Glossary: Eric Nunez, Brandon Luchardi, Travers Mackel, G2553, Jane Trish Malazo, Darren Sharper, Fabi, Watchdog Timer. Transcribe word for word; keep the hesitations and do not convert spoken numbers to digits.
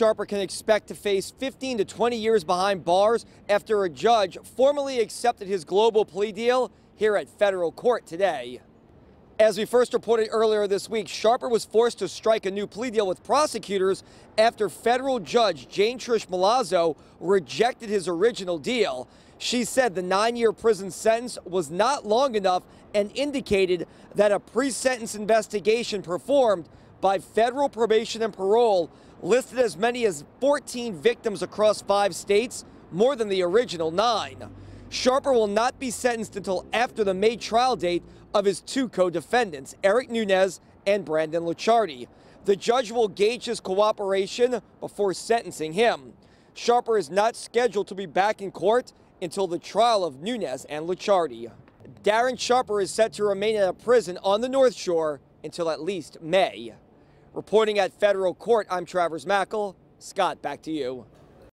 Sharper can expect to face fifteen to twenty years behind bars after a judge formally accepted his global plea deal here at federal court today. As we first reported earlier this week, Sharper was forced to strike a new plea deal with prosecutors after federal judge Jane Trish Malazo rejected his original deal. She said the nine-year prison sentence was not long enough and indicated that a pre-sentence investigation performed by federal probation and parole listed as many as fourteen victims across five states, more than the original nine. Sharper will not be sentenced until after the May trial date of his two co-defendants, Eric Nunez and Brandon Luchardi. The judge will gauge his cooperation before sentencing him. Sharper is not scheduled to be back in court until the trial of Nunez and Luchardi. Darren Sharper is set to remain in a prison on the North Shore until at least May. Reporting at federal court, I'm Travers Mackel. Scott, back to you.